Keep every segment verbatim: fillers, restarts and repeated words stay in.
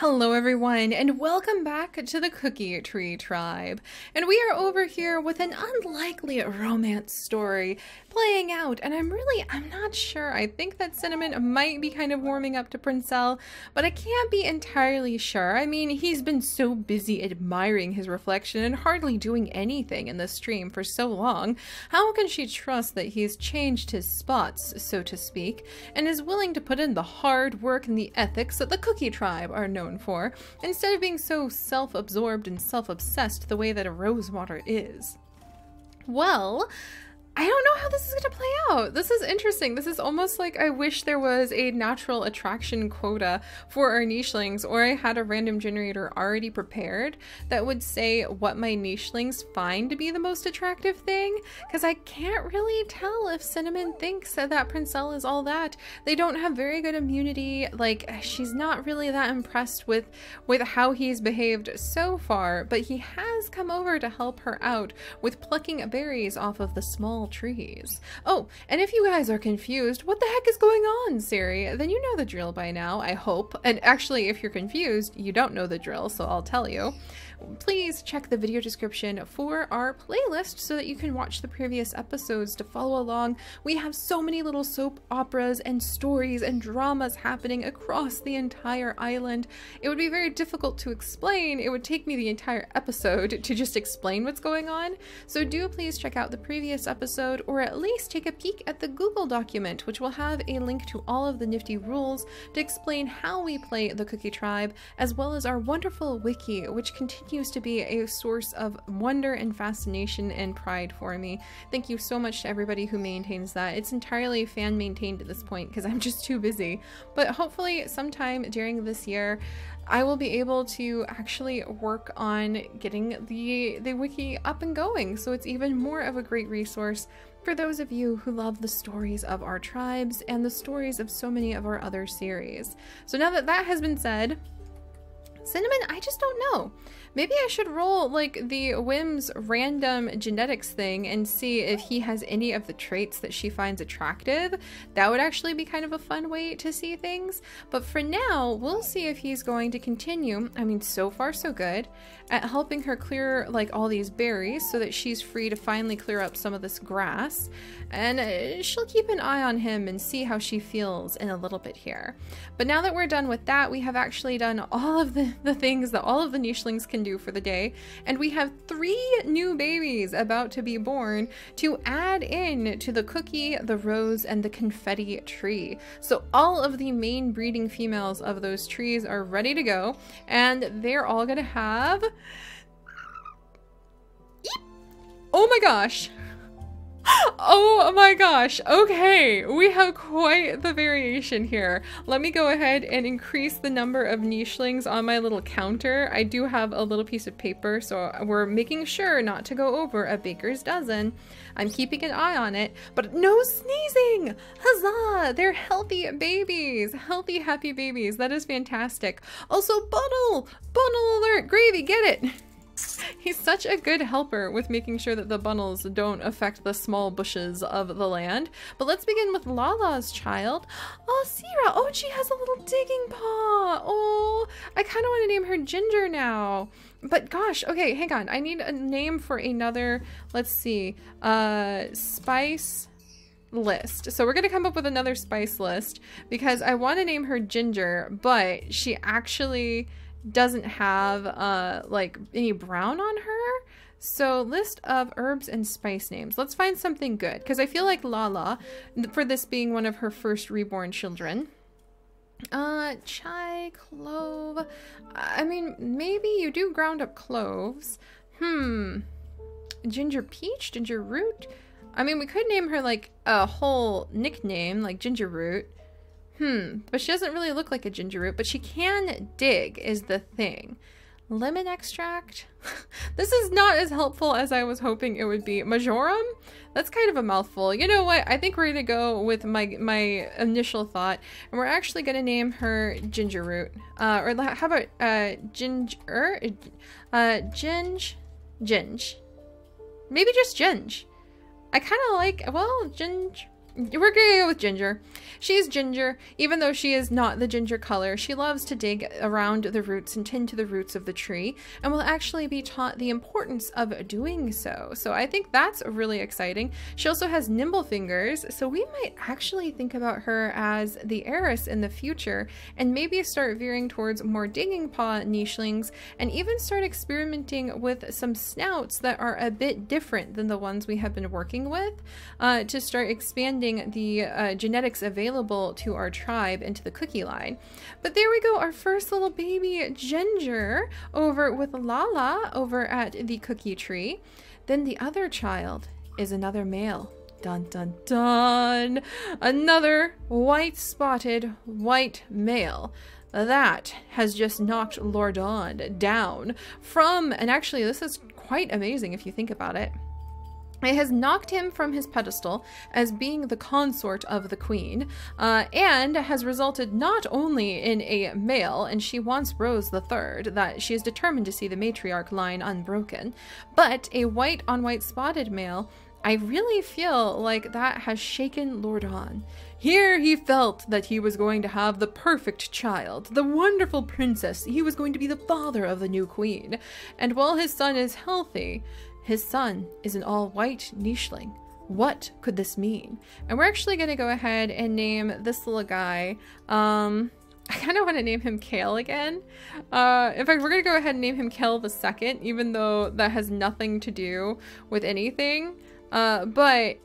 Hello everyone, and welcome back to the Cookie Tree Tribe. And we are over here with an unlikely romance story playing out, and I'm really, I'm not sure. I think that Cinnamon might be kind of warming up to Princel, but I can't be entirely sure. I mean, he's been so busy admiring his reflection and hardly doing anything in the stream for so long. How can she trust that he's changed his spots, so to speak, and is willing to put in the hard work and the ethics that the Cookie Tribe are known for, instead of being so self-absorbed and self-obsessed the way that a Rosewater is? Well, I don't know how this is going to play out. This is interesting. This is almost like I wish there was a natural attraction quota for our nichelings, or I had a random generator already prepared that would say what my nichelings find to be the most attractive thing, because I can't really tell if Cinnamon thinks that, that Princel is all that. They don't have very good immunity. Like, she's not really that impressed with, with how he's behaved so far, but he has come over to help her out with plucking berries off of the small trees. Oh, and if you guys are confused, what the heck is going on, Seri? Then you know the drill by now, I hope. And actually, if you're confused, you don't know the drill, so I'll tell you. Please check the video description for our playlist so that you can watch the previous episodes to follow along. We have so many little soap operas and stories and dramas happening across the entire island. It would be very difficult to explain. It would take me the entire episode to just explain what's going on. So do please check out the previous episode, or at least take a peek at the Google document, which will have a link to all of the nifty rules to explain how we play the Cookie Tribe, as well as our wonderful wiki, which continues used to be a source of wonder and fascination and pride for me. Thank you so much to everybody who maintains that. It's entirely fan maintained at this point because I'm just too busy, but hopefully sometime during this year I will be able to actually work on getting the the wiki up and going, so it's even more of a great resource for those of you who love the stories of our tribes and the stories of so many of our other series. So now that that has been said, Cinnamon, I just don't know. Maybe I should roll like the Whim's random genetics thing and see if he has any of the traits that she finds attractive. That would actually be kind of a fun way to see things. But for now, we'll see if he's going to continue, I mean, so far so good, at helping her clear like all these berries so that she's free to finally clear up some of this grass. And uh, she'll keep an eye on him and see how she feels in a little bit here. But now that we're done with that, we have actually done all of the the things that all of the nichelings can do for the day, and we have three new babies about to be born to add in to the cookie, the rose, and the confetti tree. So all of the main breeding females of those trees are ready to go, and they're all gonna have... Eep. Oh my gosh! Oh my gosh, okay, we have quite the variation here. Let me go ahead and increase the number of nichelings on my little counter. I do have a little piece of paper, so we're making sure not to go over a baker's dozen. I'm keeping an eye on it, but no sneezing! Huzzah! They're healthy babies! Healthy, happy babies, that is fantastic. Also, bundle! Bundle alert! Gravy, get it! He's such a good helper with making sure that the bundles don't affect the small bushes of the land. But let's begin with Lala's child. Oh, Sierra! Oh, she has a little digging paw! Oh, I kind of want to name her Ginger now. But gosh, okay, hang on. I need a name for another, let's see, uh, spice... list. So we're gonna come up with another spice list because I want to name her Ginger, but she actually doesn't have uh like any brown on her. So list of herbs and spice names. Let's find something good because I feel like Lala, for this being one of her first reborn children. Uh, chai, clove. I mean, maybe you do ground up cloves. Hmm. Ginger peach, ginger root. I mean, we could name her like a whole nickname, like Ginger Root. Hmm, but she doesn't really look like a ginger root, but she can dig is the thing. Lemon extract? This is not as helpful as I was hoping it would be. Majorum? That's kind of a mouthful. You know what? I think we're gonna go with my my initial thought, and we're actually gonna name her Ginger Root. Uh, or how about uh, Ginger? Uh, Ginge? Ginge. Maybe just Ginge. I kind of like, well, Ginge. We're gonna go with Ginger. She's Ginger, even though she is not the ginger color. She loves to dig around the roots and tend to the roots of the tree, and will actually be taught the importance of doing so. So I think that's really exciting. She also has nimble fingers, so we might actually think about her as the heiress in the future, and maybe start veering towards more digging paw nichelings, and even start experimenting with some snouts that are a bit different than the ones we have been working with, uh, to start expanding the uh, genetics available to our tribe and to the cookie line. But there we go, our first little baby Ginger over with Lala over at the cookie tree. Then the other child is another male. Dun dun dun! Another white spotted white male. That has just knocked Lord Ahn down from, and actually this is quite amazing if you think about it. It has knocked him from his pedestal as being the consort of the queen, uh, and has resulted not only in a male, and she wants Rose the Third, that she is determined to see the matriarch line unbroken, but a white on white spotted male. I really feel like that has shaken Lord Ahn. Here he felt that he was going to have the perfect child, the wonderful princess. He was going to be the father of the new queen. And while his son is healthy, his son is an all-white nicheling. What could this mean? And we're actually going to go ahead and name this little guy. Um, I kind of want to name him Kale again. Uh, in fact, we're going to go ahead and name him Kale the Second, even though that has nothing to do with anything. Uh, but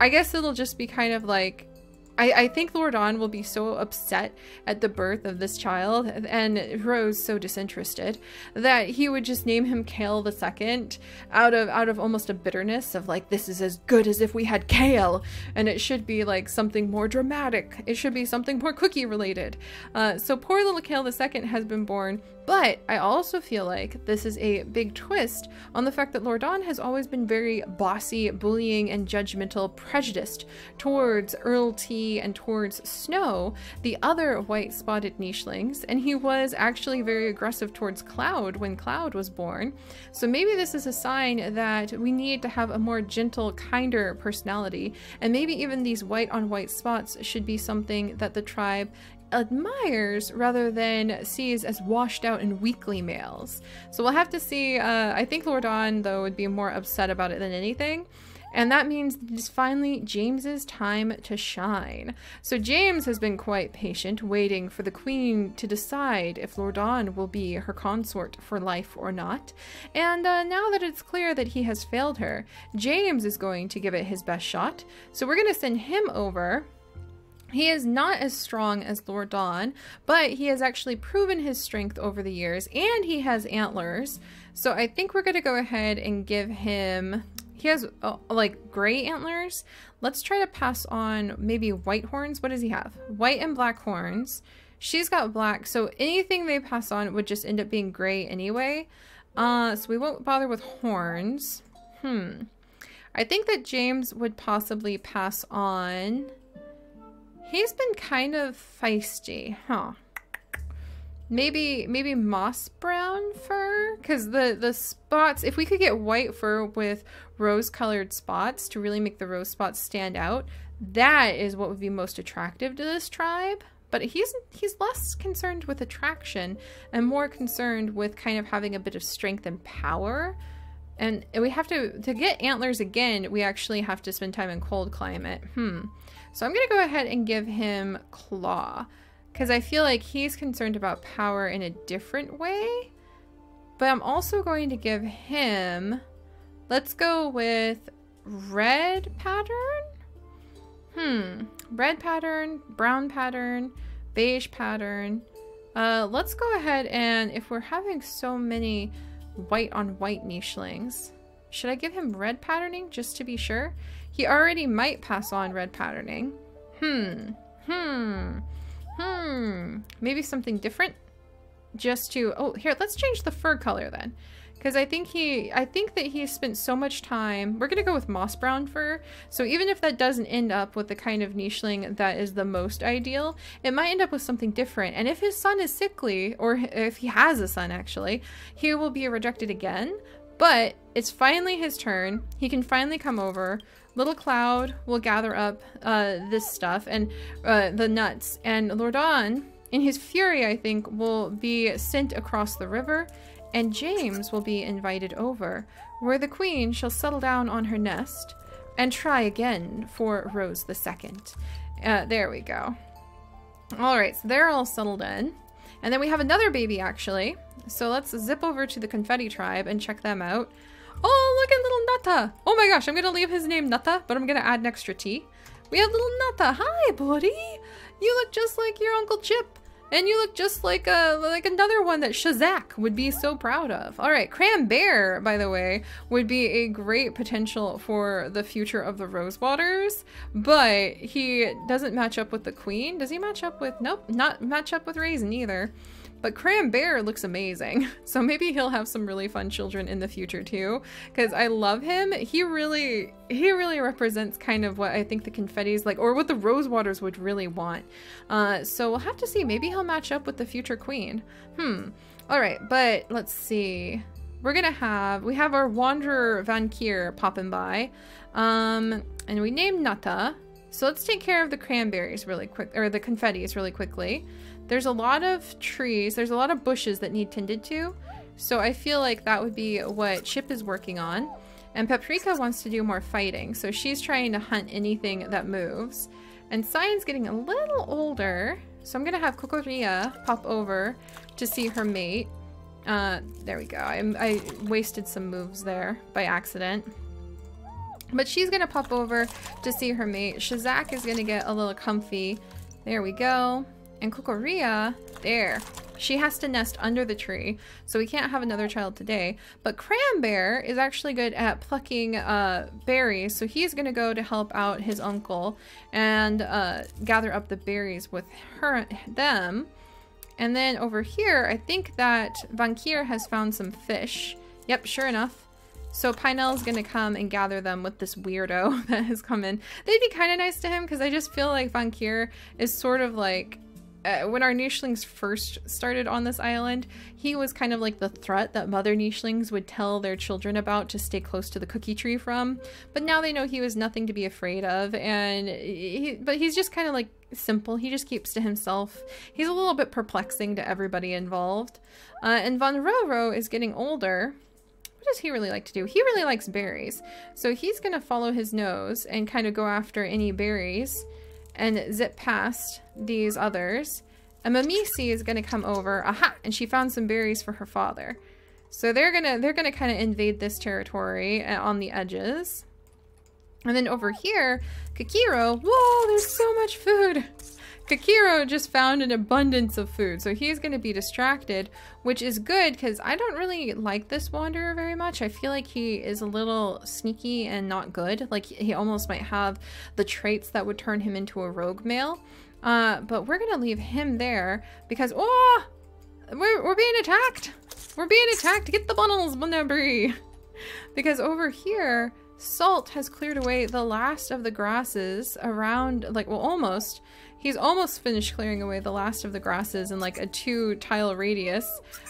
I guess it'll just be kind of like, I, I think Lord Ahn will be so upset at the birth of this child, and Rose so disinterested, that he would just name him Kale the Second out of out of almost a bitterness of like, this is as good as if we had Kale, and it should be like something more dramatic. It should be something more cookie related. Uh, so poor little Kale the Second has been born. But I also feel like this is a big twist on the fact that Lord Ahn has always been very bossy, bullying, and judgmental, prejudiced towards Earl T and towards Snow, the other white-spotted nichelings, and he was actually very aggressive towards Cloud when Cloud was born. So maybe this is a sign that we need to have a more gentle, kinder personality, and maybe even these white-on-white spots should be something that the tribe admires rather than sees as washed out and weakly males. So we'll have to see. uh, I think Lord Ahn though would be more upset about it than anything, and that means it's finally James's time to shine. So James has been quite patient, waiting for the queen to decide if Lord Ahn will be her consort for life or not, and uh, now that it's clear that he has failed her, James is going to give it his best shot. So we're going to send him over. He is not as strong as Lord Ahn, but he has actually proven his strength over the years, and he has antlers. So I think we're going to go ahead and give him... He has, oh, like, gray antlers. Let's try to pass on maybe white horns. What does he have? White and black horns. She's got black, so anything they pass on would just end up being gray anyway. Uh, so we won't bother with horns. Hmm. I think that James would possibly pass on... He's been kind of feisty, huh? Maybe maybe moss brown fur? Because the, the spots, if we could get white fur with rose-colored spots to really make the rose spots stand out, that is what would be most attractive to this tribe. But he's, he's less concerned with attraction and more concerned with kind of having a bit of strength and power. And we have to, to get antlers again, we actually have to spend time in cold climate. Hmm. So I'm going to go ahead and give him Claw, because I feel like he's concerned about power in a different way. But I'm also going to give him, let's go with red pattern? Hmm, red pattern, brown pattern, beige pattern. Uh, let's go ahead and, if we're having so many white on white nichelings, should I give him red patterning just to be sure? He already might pass on red patterning. Hmm. Hmm. Hmm. Maybe something different? Just to... Oh, here, let's change the fur color then. Because I think he... I think that he spent so much time... We're going to go with moss brown fur. So even if that doesn't end up with the kind of nicheling that is the most ideal, it might end up with something different. And if his son is sickly, or if he has a son actually, he will be rejected again. But it's finally his turn. He can finally come over. Little Cloud will gather up uh, this stuff and uh, the nuts. And Lord Ahn, in his fury, I think, will be sent across the river. And James will be invited over, where the queen shall settle down on her nest and try again for Rose the Second. Uh, there we go. All right, so they're all settled in. And then we have another baby, actually. So let's zip over to the Confetti Tribe and check them out. Oh, look at little Nata. Oh my gosh, I'm going to leave his name Nata, but I'm going to add an extra T. We have little Nata. Hi, buddy. You look just like your Uncle Chip. And you look just like a, like another one that Shazak would be so proud of. All right, Cranbear, by the way, would be a great potential for the future of the Rosewaters, but he doesn't match up with the queen. Does he match up with, nope, not match up with Raisin either. But Cranbear looks amazing. So maybe he'll have some really fun children in the future too, because I love him. He really, he really represents kind of what I think the Confetti's like, or what the Rosewaters would really want. Uh, so we'll have to see. Maybe he'll match up with the future queen. Hmm. All right, but let's see. We're gonna have, we have our Wanderer Vankir popping by. Um, and we named Nata. So let's take care of the cranberries really quick, or the confettis really quickly. There's a lot of trees, there's a lot of bushes that need tended to, so I feel like that would be what Chip is working on. And Paprika wants to do more fighting, so she's trying to hunt anything that moves. And Cyan's getting a little older, so I'm gonna have Cocorilla pop over to see her mate. Uh, there we go, I, I wasted some moves there by accident. But she's gonna pop over to see her mate. Shazak is gonna get a little comfy. There we go. And Kukoria, there, she has to nest under the tree, so we can't have another child today. But Cranbear is actually good at plucking uh, berries, so he's going to go to help out his uncle and uh, gather up the berries with her them. And then over here, I think that Vankir has found some fish. Yep, sure enough. So Pinel's gonna come and gather them with this weirdo that has come in. They'd be kind of nice to him because I just feel like Vankir is sort of like, Uh, when our Nishlings first started on this island, he was kind of like the threat that mother Nishlings would tell their children about to stay close to the cookie tree from. But now they know he was nothing to be afraid of, and he, but he's just kind of like simple. He just keeps to himself. He's a little bit perplexing to everybody involved. Uh, and Von Roro is getting older. What does he really like to do? He really likes berries. So he's going to follow his nose and kind of go after any berries and zip past these others. And Mamisi is gonna come over. Aha! And she found some berries for her father. So they're gonna they're gonna kind of invade this territory on the edges. And then over here, Kikiro. Whoa! There's so much food. Kikiro just found an abundance of food, so he's going to be distracted, which is good because I don't really like this Wanderer very much. I feel like he is a little sneaky and not good. Like, he almost might have the traits that would turn him into a rogue male. Uh, but we're going to leave him there because, oh, we're, we're being attacked. We're being attacked. Get the bundles, Bunabri. Because over here, Salt has cleared away the last of the grasses around, like, well, almost. He's almost finished clearing away the last of the grasses in like a two tile radius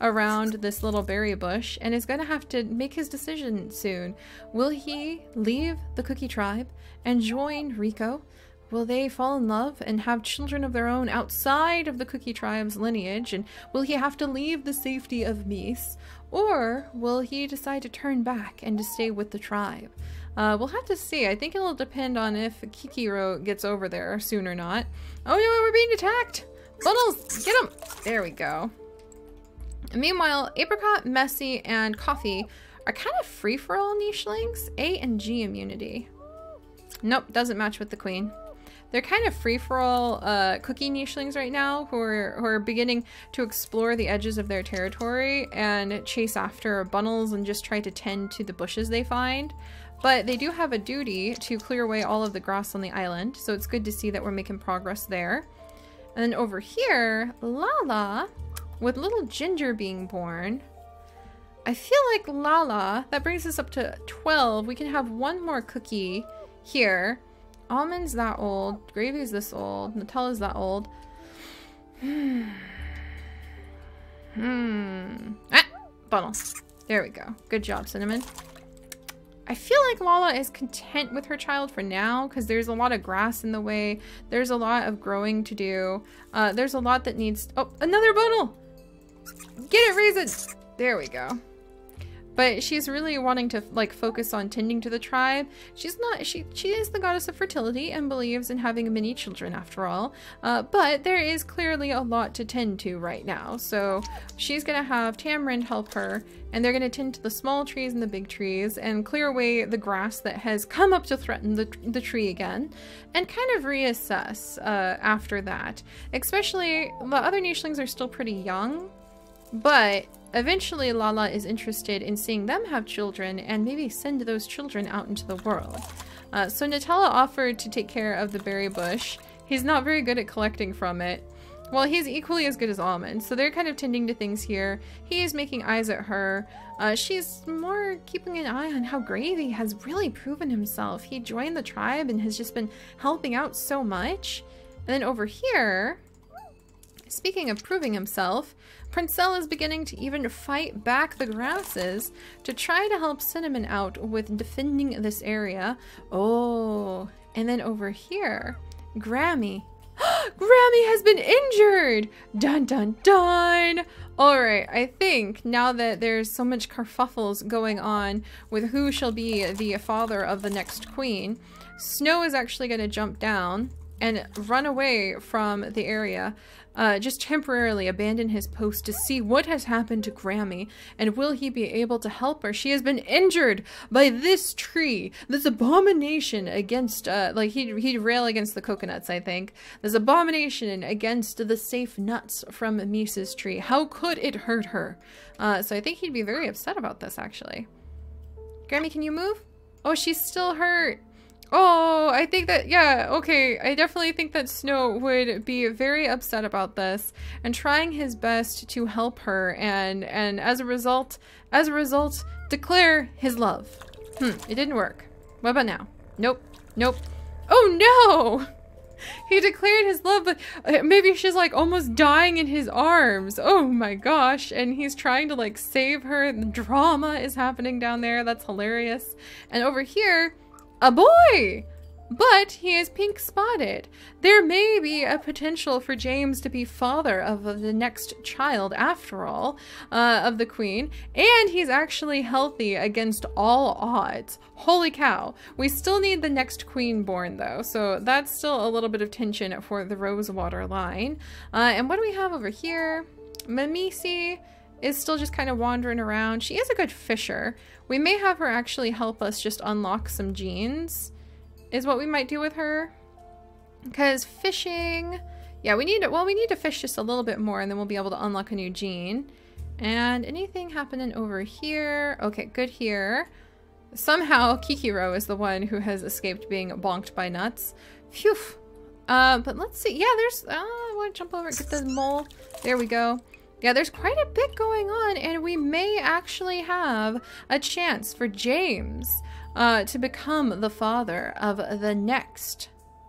around this little berry bush, and is going to have to make his decision soon. Will he leave the Cookie Tribe and join Rico? Will they fall in love and have children of their own outside of the Cookie Tribe's lineage? And will he have to leave the safety of Meese? Or will he decide to turn back and to stay with the tribe? Uh, we'll have to see. I think it'll depend on if Kikiro gets over there soon or not. Oh no, we're being attacked! Bundles, get him! There we go. And meanwhile, Apricot, Messy, and Coffee are kind of free-for-all Nishlings. A and G immunity. Nope, doesn't match with the queen. They're kind of free-for-all uh, cookie Nishlings right now who are, who are beginning to explore the edges of their territory and chase after bundles and just try to tend to the bushes they find. But they do have a duty to clear away all of the grass on the island, so it's good to see that we're making progress there. And then over here, Lala, with little Ginger being born, I feel like Lala, that brings us up to twelve. We can have one more cookie here. Almonds that old, Gravy is this old, Nutella's that old. Hmm. Hmm. Ah! Bottle. There we go. Good job, Cinnamon. I feel like Lala is content with her child for now because there's a lot of grass in the way. There's a lot of growing to do. Uh, there's a lot that needs... Oh, another bottle! Get it, Raisin! There we go. But she's really wanting to like focus on tending to the tribe. She's not, she she is the goddess of fertility and believes in having many children after all. Uh, but there is clearly a lot to tend to right now. So she's gonna have Tamarind help her, and they're gonna tend to the small trees and the big trees and clear away the grass that has come up to threaten the, the tree again, and kind of reassess uh, after that. Especially the other ninchlings are still pretty young, but eventually Lala is interested in seeing them have children and maybe send those children out into the world. Uh, so Nutella offered to take care of the berry bush. He's not very good at collecting from it. Well, he's equally as good as Almonds, so they're kind of tending to things here. He is making eyes at her. Uh, she's more keeping an eye on how Gravy has really proven himself. He joined the tribe and has just been helping out so much. And then over here... Speaking of proving himself, Princel is beginning to even fight back the grasses to try to help Cinnamon out with defending this area. Oh, and then over here, Grammy. Grammy has been injured! Dun dun dun! Alright, I think now that there's so much kerfuffles going on with who shall be the father of the next queen, Snow is actually going to jump down and run away from the area, uh, just temporarily abandon his post to see what has happened to Grammy, and will he be able to help her? She has been injured by this tree, this abomination against, uh, like, he'd, he'd rail against the coconuts, I think. This abomination against the safe nuts from Meese's tree. How could it hurt her? Uh, so I think he'd be very upset about this, actually. Grammy, can you move? Oh, she's still hurt. Oh, I think that, yeah, okay, I definitely think that Snow would be very upset about this and trying his best to help her and, and as a result, as a result, declare his love. Hmm, it didn't work. What about now? Nope, nope. Oh no! He declared his love, but maybe she's like almost dying in his arms. Oh my gosh. And he's trying to like save her. The drama is happening down there. That's hilarious. And over here... A boy! But he is pink spotted. There may be a potential for James to be father of the next child after all, uh, of the queen, and he's actually healthy against all odds. Holy cow. We still need the next queen born though, so that's still a little bit of tension for the Rosewater line. Uh, and what do we have over here? Mamisi is still just kind of wandering around. She is a good fisher. We may have her actually help us just unlock some genes, is what we might do with her. Because fishing... Yeah, we need to... Well, we need to fish just a little bit more, and then we'll be able to unlock a new gene. And anything happening over here... Okay, good here. Somehow, Kikiro is the one who has escaped being bonked by nuts. Phew! Uh, but let's see. Yeah, there's... Uh, I want to jump over and get this mole. There we go. Yeah, there's quite a bit going on, and we may actually have a chance for James uh, to become the father of the next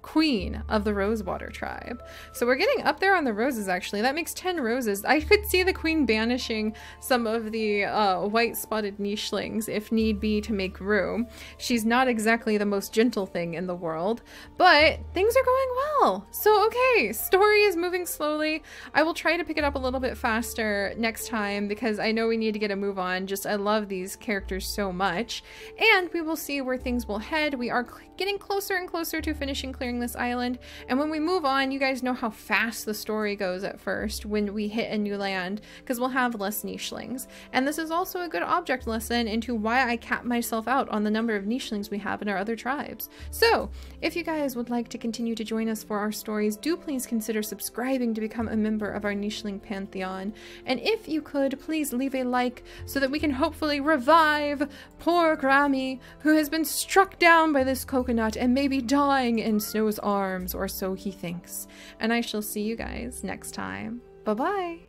queen of the Rosewater tribe. So we're getting up there on the roses, actually. That makes ten roses. I could see the queen banishing some of the uh, white-spotted nichelings, if need be, to make room. She's not exactly the most gentle thing in the world, but things are going well. So, okay, story is moving slowly. I will try to pick it up a little bit faster next time, because I know we need to get a move on. Just, I love these characters so much. And we will see where things will head. We are getting closer and closer to finishing clearing this island, and when we move on, you guys know how fast the story goes at first when we hit a new land, because we'll have less nichelings. And this is also a good object lesson into why I cap myself out on the number of nichelings we have in our other tribes. So if you guys would like to continue to join us for our stories, do please consider subscribing to become a member of our nicheling pantheon, and if you could, please leave a like so that we can hopefully revive poor Grammy, who has been struck down by this coconut and may be dying in Snow's arms, or so he thinks. And I shall see you guys next time. Bye-bye!